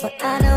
forgot